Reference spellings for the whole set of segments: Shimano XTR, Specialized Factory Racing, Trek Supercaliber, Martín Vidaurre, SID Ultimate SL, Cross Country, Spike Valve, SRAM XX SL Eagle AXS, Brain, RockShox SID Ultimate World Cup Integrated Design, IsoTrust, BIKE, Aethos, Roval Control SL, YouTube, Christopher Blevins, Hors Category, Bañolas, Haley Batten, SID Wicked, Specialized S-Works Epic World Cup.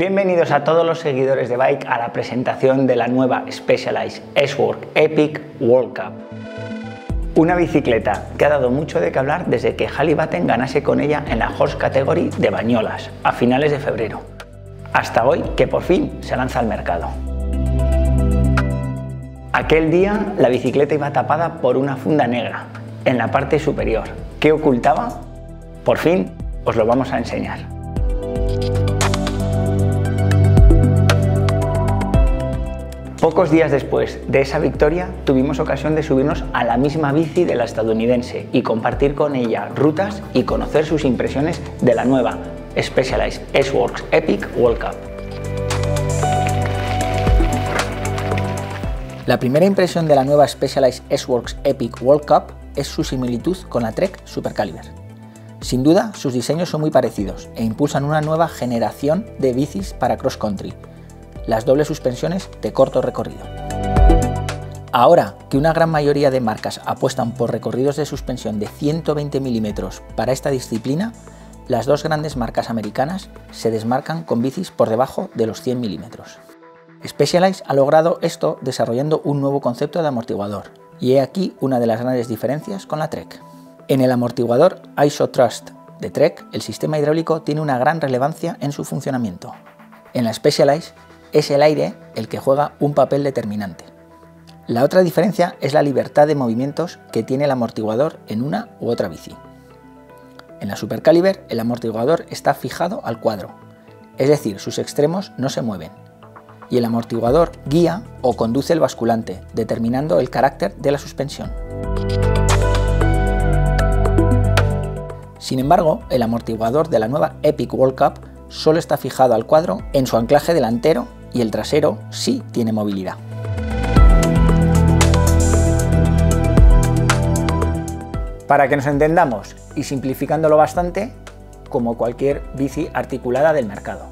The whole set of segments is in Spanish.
Bienvenidos a todos los seguidores de Bike a la presentación de la nueva Specialized S-Works Epic World Cup. Una bicicleta que ha dado mucho de qué hablar desde que Haley Batten ganase con ella en la Hors Category de Bañolas a finales de febrero, hasta hoy que por fin se lanza al mercado. Aquel día la bicicleta iba tapada por una funda negra en la parte superior. ¿Qué ocultaba? Por fin os lo vamos a enseñar. Pocos días después de esa victoria tuvimos ocasión de subirnos a la misma bici de la estadounidense y compartir con ella rutas y conocer sus impresiones de la nueva Specialized S-Works Epic World Cup. La primera impresión de la nueva Specialized S-Works Epic World Cup es su similitud con la Trek Supercaliber. Sin duda, sus diseños son muy parecidos e impulsan una nueva generación de bicis para cross country. Las dobles suspensiones de corto recorrido. Ahora que una gran mayoría de marcas apuestan por recorridos de suspensión de 120 milímetros para esta disciplina, las dos grandes marcas americanas se desmarcan con bicis por debajo de los 100 milímetros. Specialized ha logrado esto desarrollando un nuevo concepto de amortiguador, y he aquí una de las grandes diferencias con la Trek. En el amortiguador IsoTrust de Trek, el sistema hidráulico tiene una gran relevancia en su funcionamiento. En la Specialized, es el aire el que juega un papel determinante. La otra diferencia es la libertad de movimientos que tiene el amortiguador en una u otra bici. En la Supercaliber, el amortiguador está fijado al cuadro, es decir, sus extremos no se mueven, y el amortiguador guía o conduce el basculante, determinando el carácter de la suspensión. Sin embargo, el amortiguador de la nueva Epic World Cup solo está fijado al cuadro en su anclaje delantero y el trasero sí tiene movilidad. Para que nos entendamos, y simplificándolo bastante, como cualquier bici articulada del mercado.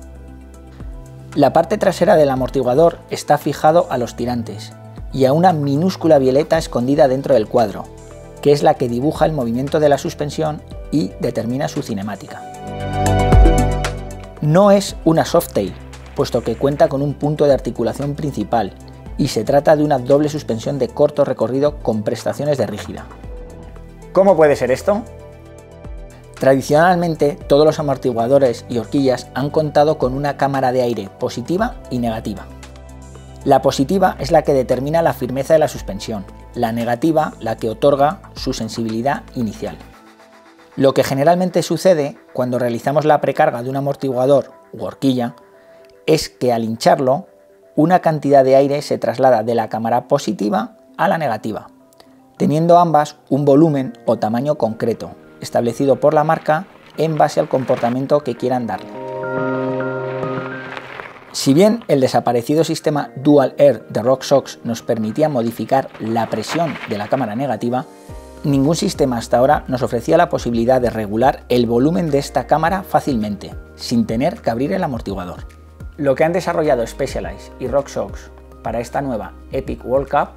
La parte trasera del amortiguador está fijado a los tirantes y a una minúscula violeta escondida dentro del cuadro, que es la que dibuja el movimiento de la suspensión y determina su cinemática. No es una softtail, puesto que cuenta con un punto de articulación principal y se trata de una doble suspensión de corto recorrido con prestaciones de rígida. ¿Cómo puede ser esto? Tradicionalmente, todos los amortiguadores y horquillas han contado con una cámara de aire positiva y negativa. La positiva es la que determina la firmeza de la suspensión, la negativa la que otorga su sensibilidad inicial. Lo que generalmente sucede cuando realizamos la precarga de un amortiguador u horquilla es que al hincharlo, una cantidad de aire se traslada de la cámara positiva a la negativa, teniendo ambas un volumen o tamaño concreto, establecido por la marca en base al comportamiento que quieran darle. Si bien el desaparecido sistema Dual Air de RockShox nos permitía modificar la presión de la cámara negativa, ningún sistema hasta ahora nos ofrecía la posibilidad de regular el volumen de esta cámara fácilmente, sin tener que abrir el amortiguador. Lo que han desarrollado Specialized y RockShox para esta nueva Epic World Cup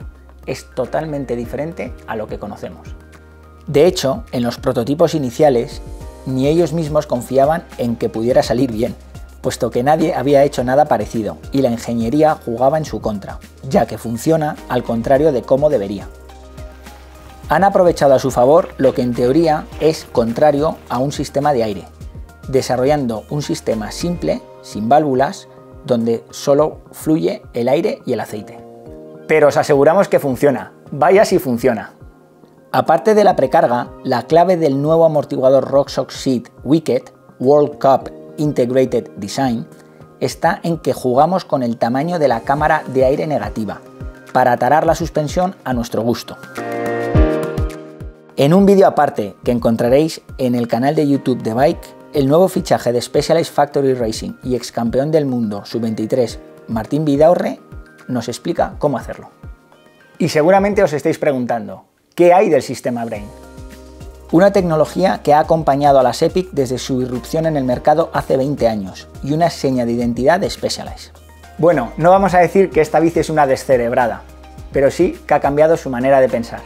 es totalmente diferente a lo que conocemos. De hecho, en los prototipos iniciales, ni ellos mismos confiaban en que pudiera salir bien, puesto que nadie había hecho nada parecido y la ingeniería jugaba en su contra, ya que funciona al contrario de cómo debería. Han aprovechado a su favor lo que en teoría es contrario a un sistema de aire, desarrollando un sistema simple, sin válvulas, donde solo fluye el aire y el aceite. Pero os aseguramos que funciona, vaya si funciona. Aparte de la precarga, la clave del nuevo amortiguador RockShox SID Ultimate World Cup Integrated Design está en que jugamos con el tamaño de la cámara de aire negativa, para tarar la suspensión a nuestro gusto. En un vídeo aparte que encontraréis en el canal de YouTube de Bike, el nuevo fichaje de Specialized Factory Racing y ex campeón del mundo sub-23 Martín Vidaurre nos explica cómo hacerlo. Y seguramente os estáis preguntando, ¿qué hay del sistema Brain? Una tecnología que ha acompañado a las Epic desde su irrupción en el mercado hace 20 años y una seña de identidad de Specialized. Bueno, no vamos a decir que esta bici es una descerebrada, pero sí que ha cambiado su manera de pensar.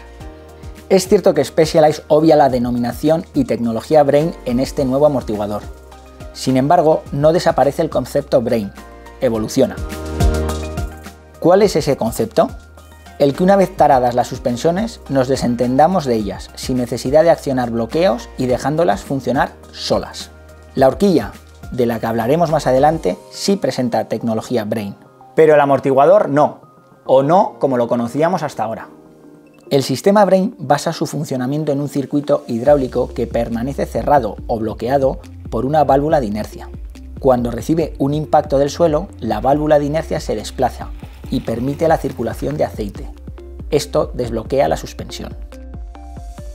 Es cierto que Specialized obvia la denominación y tecnología Brain en este nuevo amortiguador. Sin embargo, no desaparece el concepto Brain, evoluciona. ¿Cuál es ese concepto? El que una vez taradas las suspensiones, nos desentendamos de ellas, sin necesidad de accionar bloqueos y dejándolas funcionar solas. La horquilla, de la que hablaremos más adelante, sí presenta tecnología Brain, pero el amortiguador no, o no como lo conocíamos hasta ahora. El sistema Brain basa su funcionamiento en un circuito hidráulico que permanece cerrado o bloqueado por una válvula de inercia. Cuando recibe un impacto del suelo, la válvula de inercia se desplaza y permite la circulación de aceite. Esto desbloquea la suspensión.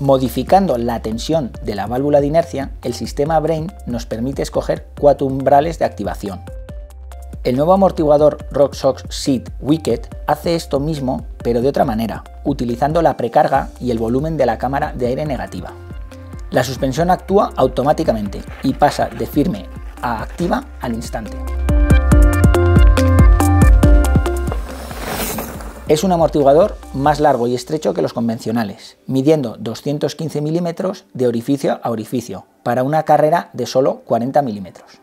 Modificando la tensión de la válvula de inercia, el sistema Brain nos permite escoger 4 umbrales de activación. El nuevo amortiguador RockShox SID Wicked hace esto mismo, pero de otra manera, utilizando la precarga y el volumen de la cámara de aire negativa. La suspensión actúa automáticamente y pasa de firme a activa al instante. Es un amortiguador más largo y estrecho que los convencionales, midiendo 215 milímetros de orificio a orificio, para una carrera de solo 40 milímetros.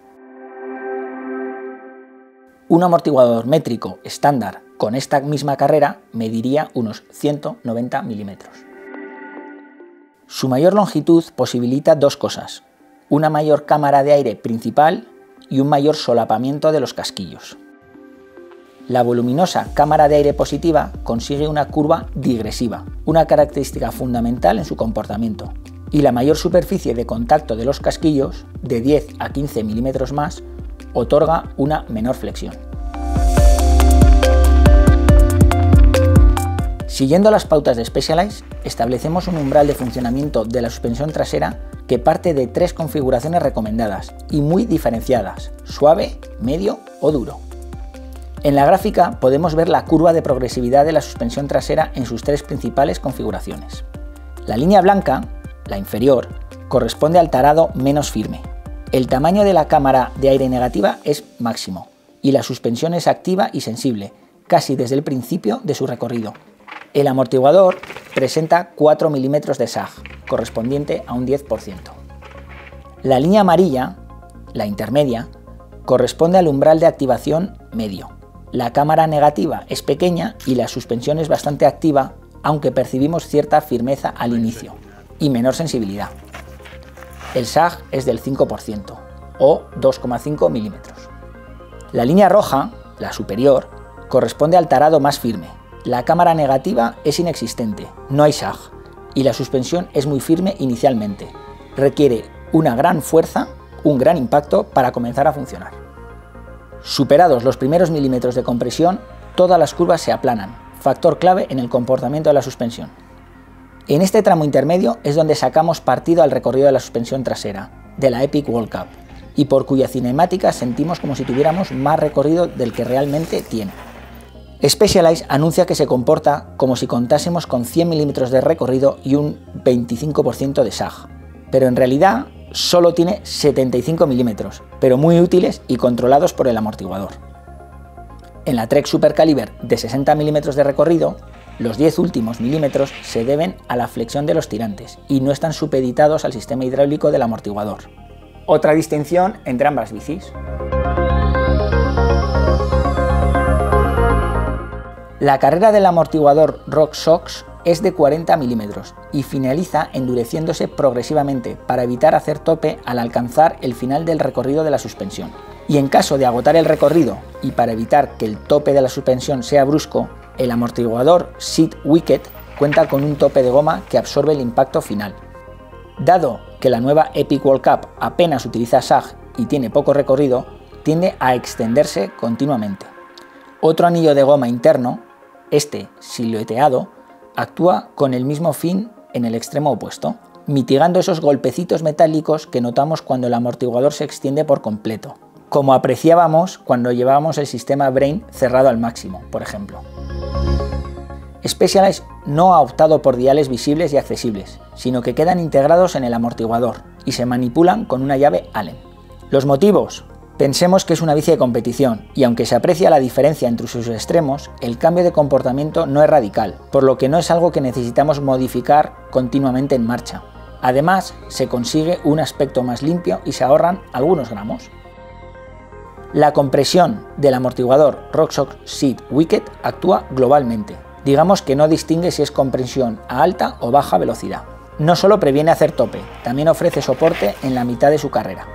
Un amortiguador métrico estándar con esta misma carrera mediría unos 190 milímetros. Su mayor longitud posibilita dos cosas: una mayor cámara de aire principal y un mayor solapamiento de los casquillos. La voluminosa cámara de aire positiva consigue una curva digresiva, una característica fundamental en su comportamiento, y la mayor superficie de contacto de los casquillos, de 10 a 15 milímetros más, otorga una menor flexión. Siguiendo las pautas de Specialized, establecemos un umbral de funcionamiento de la suspensión trasera que parte de 3 configuraciones recomendadas y muy diferenciadas: suave, medio o duro. En la gráfica podemos ver la curva de progresividad de la suspensión trasera en sus 3 principales configuraciones. La línea blanca, la inferior, corresponde al tarado menos firme. El tamaño de la cámara de aire negativa es máximo y la suspensión es activa y sensible, casi desde el principio de su recorrido. El amortiguador presenta 4 milímetros de sag, correspondiente a un 10%. La línea amarilla, la intermedia, corresponde al umbral de activación medio. La cámara negativa es pequeña y la suspensión es bastante activa, aunque percibimos cierta firmeza al inicio y menor sensibilidad. El sag es del 5% o 2,5 milímetros. La línea roja, la superior, corresponde al tarado más firme. La cámara negativa es inexistente, no hay sag y la suspensión es muy firme inicialmente. Requiere una gran fuerza, un gran impacto para comenzar a funcionar. Superados los primeros milímetros de compresión, todas las curvas se aplanan, factor clave en el comportamiento de la suspensión. En este tramo intermedio es donde sacamos partido al recorrido de la suspensión trasera, de la Epic World Cup, y por cuya cinemática sentimos como si tuviéramos más recorrido del que realmente tiene. Specialized anuncia que se comporta como si contásemos con 100 milímetros de recorrido y un 25% de sag, pero en realidad solo tiene 75 milímetros, pero muy útiles y controlados por el amortiguador. En la Trek Supercaliber de 60 milímetros de recorrido, los 10 últimos milímetros se deben a la flexión de los tirantes y no están supeditados al sistema hidráulico del amortiguador. Otra distinción entre ambas bicis. La carrera del amortiguador RockShox es de 40 milímetros y finaliza endureciéndose progresivamente para evitar hacer tope al alcanzar el final del recorrido de la suspensión. Y en caso de agotar el recorrido y para evitar que el tope de la suspensión sea brusco, el amortiguador SID Wicked cuenta con un tope de goma que absorbe el impacto final. Dado que la nueva Epic World Cup apenas utiliza sag y tiene poco recorrido, tiende a extenderse continuamente. Otro anillo de goma interno, este silueteado, actúa con el mismo fin en el extremo opuesto, mitigando esos golpecitos metálicos que notamos cuando el amortiguador se extiende por completo, como apreciábamos cuando llevábamos el sistema Brain cerrado al máximo, por ejemplo. Specialized no ha optado por diales visibles y accesibles, sino que quedan integrados en el amortiguador y se manipulan con una llave Allen. Los motivos. Pensemos que es una bici de competición y aunque se aprecia la diferencia entre sus extremos, el cambio de comportamiento no es radical, por lo que no es algo que necesitamos modificar continuamente en marcha. Además, se consigue un aspecto más limpio y se ahorran algunos gramos. La compresión del amortiguador RockShox SID Wicked actúa globalmente. Digamos que no distingue si es compresión a alta o baja velocidad. No solo previene hacer tope, también ofrece soporte en la mitad de su carrera.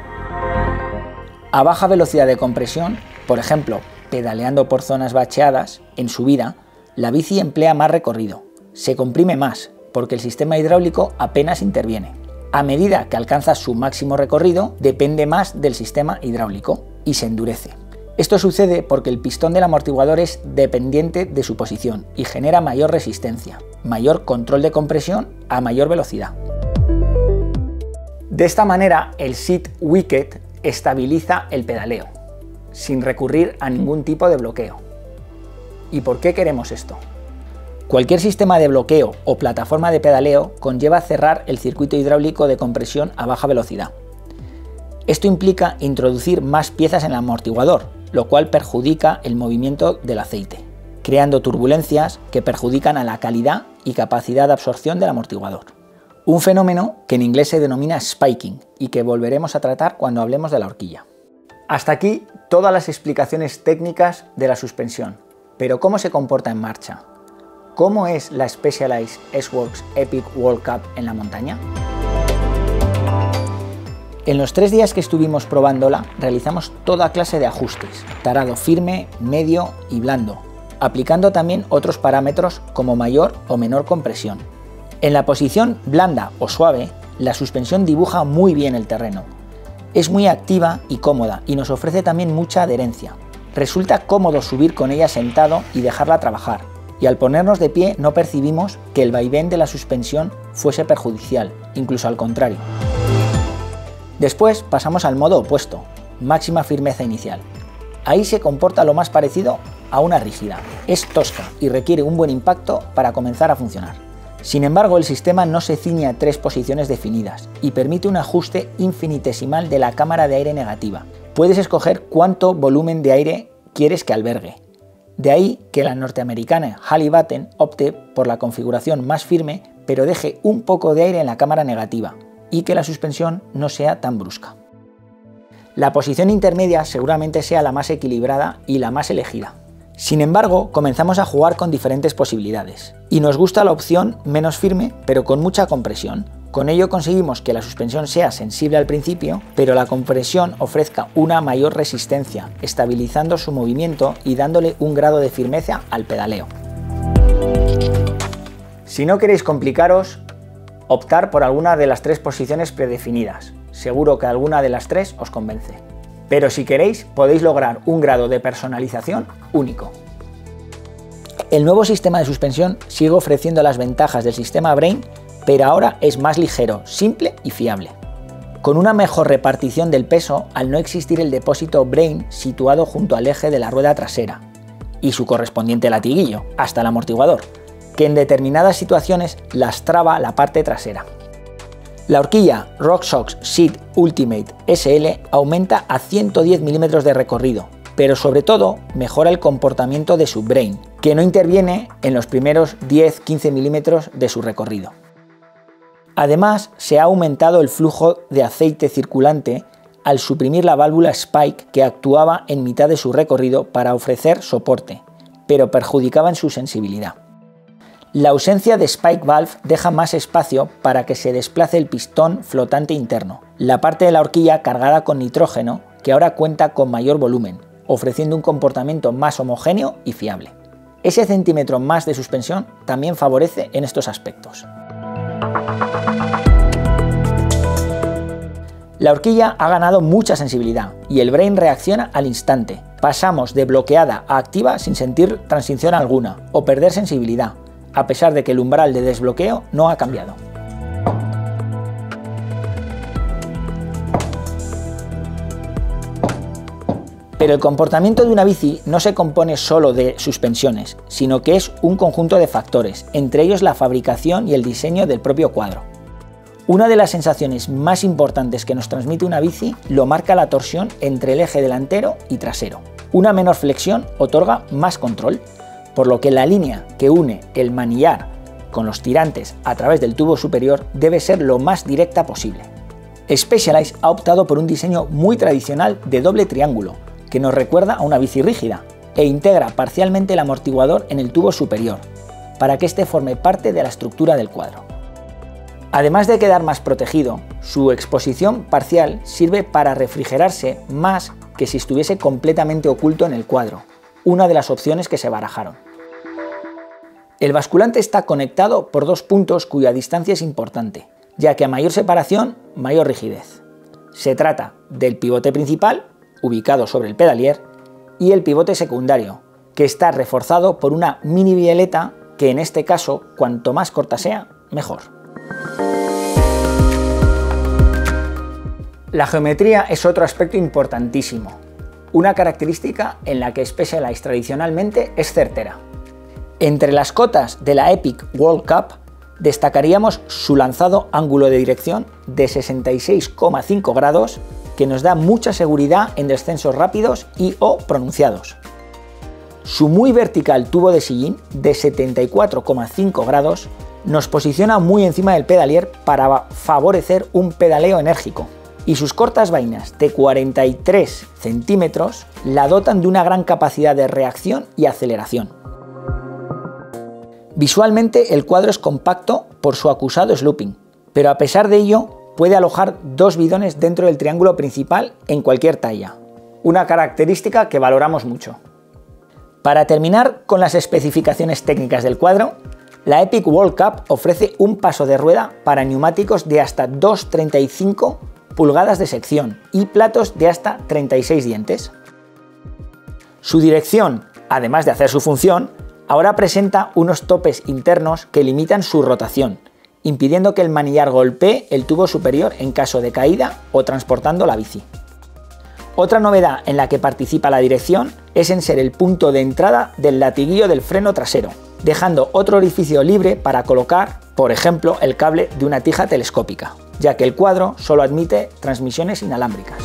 A baja velocidad de compresión, por ejemplo, pedaleando por zonas bacheadas, en subida, la bici emplea más recorrido. Se comprime más, porque el sistema hidráulico apenas interviene. A medida que alcanza su máximo recorrido, depende más del sistema hidráulico y se endurece. Esto sucede porque el pistón del amortiguador es dependiente de su posición y genera mayor resistencia, mayor control de compresión a mayor velocidad. De esta manera, el SID Wicked estabiliza el pedaleo, sin recurrir a ningún tipo de bloqueo. ¿Y por qué queremos esto? Cualquier sistema de bloqueo o plataforma de pedaleo conlleva cerrar el circuito hidráulico de compresión a baja velocidad. Esto implica introducir más piezas en el amortiguador, lo cual perjudica el movimiento del aceite, creando turbulencias que perjudican a la calidad y capacidad de absorción del amortiguador. Un fenómeno que en inglés se denomina spiking y que volveremos a tratar cuando hablemos de la horquilla. Hasta aquí todas las explicaciones técnicas de la suspensión, pero ¿cómo se comporta en marcha? ¿Cómo es la Specialized S-Works Epic World Cup en la montaña? En los 3 días que estuvimos probándola, realizamos toda clase de ajustes, tarado firme, medio y blando, aplicando también otros parámetros como mayor o menor compresión. En la posición blanda o suave, la suspensión dibuja muy bien el terreno. Es muy activa y cómoda y nos ofrece también mucha adherencia. Resulta cómodo subir con ella sentado y dejarla trabajar. Y al ponernos de pie no percibimos que el vaivén de la suspensión fuese perjudicial, incluso al contrario. Después pasamos al modo opuesto, máxima firmeza inicial. Ahí se comporta lo más parecido a una rígida. Es tosca y requiere un buen impacto para comenzar a funcionar. Sin embargo, el sistema no se ciñe a 3 posiciones definidas y permite un ajuste infinitesimal de la cámara de aire negativa. Puedes escoger cuánto volumen de aire quieres que albergue. De ahí que la norteamericana Haley Batten opte por la configuración más firme, pero deje un poco de aire en la cámara negativa y que la suspensión no sea tan brusca. La posición intermedia seguramente sea la más equilibrada y la más elegida. Sin embargo, comenzamos a jugar con diferentes posibilidades y nos gusta la opción menos firme, pero con mucha compresión. Con ello conseguimos que la suspensión sea sensible al principio, pero la compresión ofrezca una mayor resistencia, estabilizando su movimiento y dándole un grado de firmeza al pedaleo. Si no queréis complicaros, optar por alguna de las 3 posiciones predefinidas. Seguro que alguna de las 3 os convence. Pero si queréis, podéis lograr un grado de personalización único. El nuevo sistema de suspensión sigue ofreciendo las ventajas del sistema Brain, pero ahora es más ligero, simple y fiable. Con una mejor repartición del peso al no existir el depósito Brain situado junto al eje de la rueda trasera y su correspondiente latiguillo, hasta el amortiguador, que en determinadas situaciones las traba la parte trasera. La horquilla RockShox SID Ultimate SL aumenta a 110 mm de recorrido, pero sobre todo mejora el comportamiento de su Brain, que no interviene en los primeros 10-15 mm de su recorrido. Además, se ha aumentado el flujo de aceite circulante al suprimir la válvula Spike que actuaba en mitad de su recorrido para ofrecer soporte, pero perjudicaba en su sensibilidad. La ausencia de Spike Valve deja más espacio para que se desplace el pistón flotante interno, la parte de la horquilla cargada con nitrógeno que ahora cuenta con mayor volumen, ofreciendo un comportamiento más homogéneo y fiable. Ese centímetro más de suspensión también favorece en estos aspectos. La horquilla ha ganado mucha sensibilidad y el Brain reacciona al instante. Pasamos de bloqueada a activa sin sentir transición alguna o perder sensibilidad, a pesar de que el umbral de desbloqueo no ha cambiado. Pero el comportamiento de una bici no se compone solo de suspensiones, sino que es un conjunto de factores, entre ellos la fabricación y el diseño del propio cuadro. Una de las sensaciones más importantes que nos transmite una bici lo marca la torsión entre el eje delantero y trasero. Una menor flexión otorga más control, por lo que la línea que une el manillar con los tirantes a través del tubo superior debe ser lo más directa posible. Specialized ha optado por un diseño muy tradicional de doble triángulo, que nos recuerda a una bici rígida, e integra parcialmente el amortiguador en el tubo superior, para que este forme parte de la estructura del cuadro. Además de quedar más protegido, su exposición parcial sirve para refrigerarse más que si estuviese completamente oculto en el cuadro, una de las opciones que se barajaron. El basculante está conectado por dos puntos cuya distancia es importante, ya que a mayor separación, mayor rigidez. Se trata del pivote principal, ubicado sobre el pedalier, y el pivote secundario, que está reforzado por una mini bieleta que en este caso, cuanto más corta sea, mejor. La geometría es otro aspecto importantísimo, una característica en la que Specialized tradicionalmente es certera. Entre las cotas de la Epic World Cup destacaríamos su lanzado ángulo de dirección de 66,5 grados que nos da mucha seguridad en descensos rápidos y o pronunciados. Su muy vertical tubo de sillín de 74,5 grados nos posiciona muy encima del pedalier para favorecer un pedaleo enérgico. Y sus cortas vainas de 43 centímetros la dotan de una gran capacidad de reacción y aceleración. Visualmente el cuadro es compacto por su acusado slooping, pero a pesar de ello puede alojar dos bidones dentro del triángulo principal en cualquier talla, una característica que valoramos mucho. Para terminar con las especificaciones técnicas del cuadro, la Epic World Cup ofrece un paso de rueda para neumáticos de hasta 2,35 pulgadas de sección y platos de hasta 36 dientes. Su dirección, además de hacer su función, ahora presenta unos topes internos que limitan su rotación, impidiendo que el manillar golpee el tubo superior en caso de caída o transportando la bici. Otra novedad en la que participa la dirección es en ser el punto de entrada del latiguillo del freno trasero, dejando otro orificio libre para colocar, por ejemplo, el cable de una tija telescópica, ya que el cuadro solo admite transmisiones inalámbricas.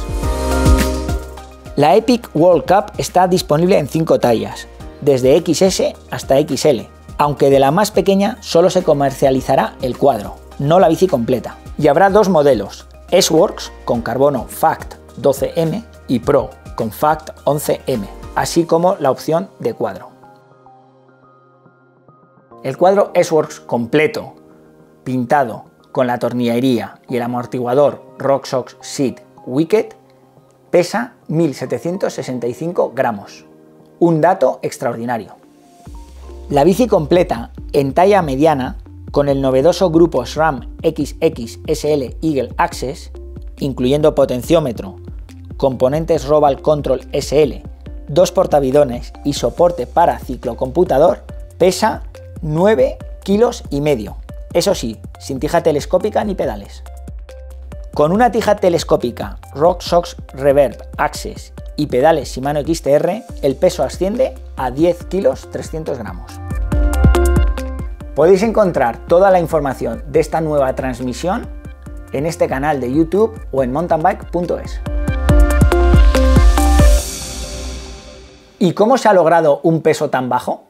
La Epic World Cup está disponible en 5 tallas, desde XS hasta XL, aunque de la más pequeña solo se comercializará el cuadro, no la bici completa. Y habrá dos modelos, S-Works con carbono Fact 12M y Pro con Fact 11M, así como la opción de cuadro. El cuadro S-Works completo, pintado, con la tornillería y el amortiguador RockShox SID Wicked, pesa 1.765 gramos, un dato extraordinario. La bici completa, en talla mediana, con el novedoso grupo SRAM XX SL Eagle AXS, incluyendo potenciómetro, componentes Roval Control SL, dos portabidones y soporte para ciclocomputador, pesa 9,5 kilos. Eso sí, sin tija telescópica ni pedales. Con una tija telescópica RockShox Reverb Axis y pedales Shimano XTR, el peso asciende a 10,3 kilos. Podéis encontrar toda la información de esta nueva transmisión en este canal de YouTube o en mountainbike.es. ¿Y cómo se ha logrado un peso tan bajo?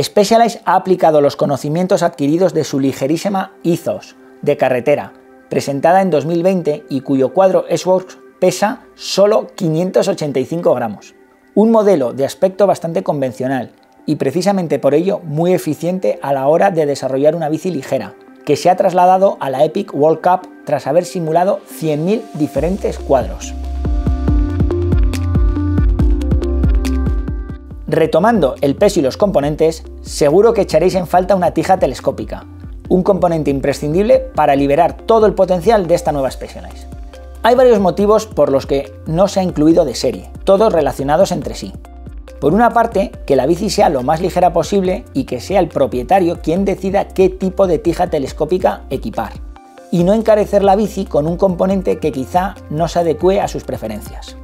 Specialized ha aplicado los conocimientos adquiridos de su ligerísima Aethos de carretera, presentada en 2020 y cuyo cuadro S-Works pesa solo 585 gramos. Un modelo de aspecto bastante convencional y precisamente por ello muy eficiente a la hora de desarrollar una bici ligera, que se ha trasladado a la Epic World Cup tras haber simulado 100.000 diferentes cuadros. Retomando el peso y los componentes, seguro que echaréis en falta una tija telescópica, un componente imprescindible para liberar todo el potencial de esta nueva Specialized. Hay varios motivos por los que no se ha incluido de serie, todos relacionados entre sí. Por una parte, que la bici sea lo más ligera posible y que sea el propietario quien decida qué tipo de tija telescópica equipar, y no encarecer la bici con un componente que quizá no se adecue a sus preferencias.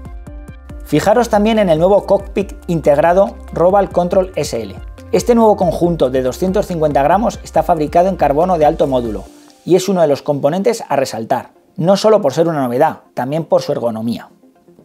Fijaros también en el nuevo cockpit integrado Roval Control SL. Este nuevo conjunto de 250 gramos está fabricado en carbono de alto módulo y es uno de los componentes a resaltar, no solo por ser una novedad, también por su ergonomía.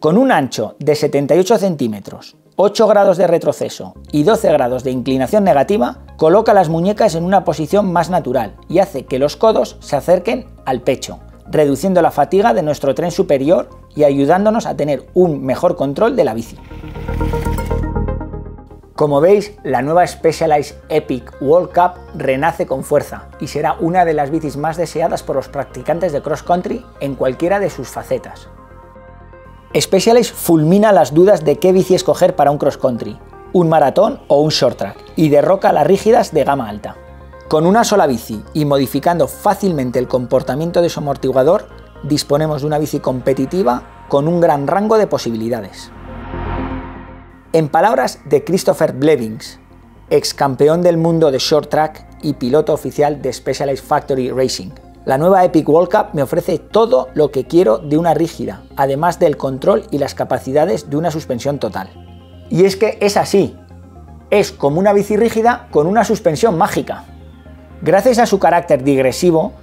con un ancho de 78 centímetros, 8 grados de retroceso y 12 grados de inclinación negativa, coloca las muñecas en una posición más natural y hace que los codos se acerquen al pecho, reduciendo la fatiga de nuestro tren superior y ayudándonos a tener un mejor control de la bici. Como veis, la nueva Specialized Epic World Cup renace con fuerza y será una de las bicis más deseadas por los practicantes de cross country en cualquiera de sus facetas. Specialized fulmina las dudas de qué bici escoger para un cross country, un maratón o un short track, y derroca las rígidas de gama alta. Con una sola bici y modificando fácilmente el comportamiento de su amortiguador, disponemos de una bici competitiva con un gran rango de posibilidades. En palabras de Christopher Blevins, ex campeón del mundo de short track y piloto oficial de Specialized Factory Racing, la nueva Epic World Cup me ofrece todo lo que quiero de una rígida, además del control y las capacidades de una suspensión total. Y es que es así, es como una bici rígida con una suspensión mágica. Gracias a su carácter digresivo,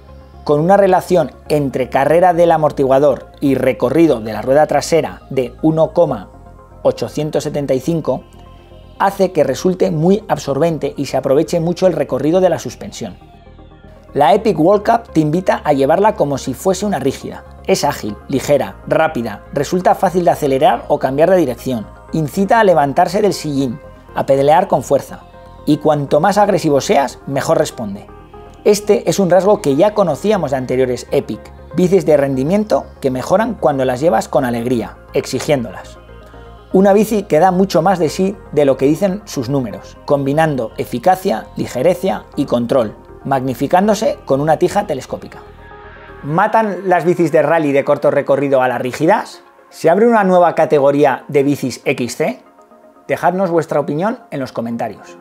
con una relación entre carrera del amortiguador y recorrido de la rueda trasera de 1,875, hace que resulte muy absorbente y se aproveche mucho el recorrido de la suspensión. La Epic World Cup te invita a llevarla como si fuese una rígida. Es ágil, ligera, rápida, resulta fácil de acelerar o cambiar de dirección, incita a levantarse del sillín, a pedalear con fuerza, y cuanto más agresivo seas, mejor responde. Este es un rasgo que ya conocíamos de anteriores Epic, bicis de rendimiento que mejoran cuando las llevas con alegría, exigiéndolas. Una bici que da mucho más de sí de lo que dicen sus números, combinando eficacia, ligereza y control, magnificándose con una tija telescópica. ¿Matan las bicis de rally de corto recorrido a las rígidas? ¿Se abre una nueva categoría de bicis XC? Dejadnos vuestra opinión en los comentarios.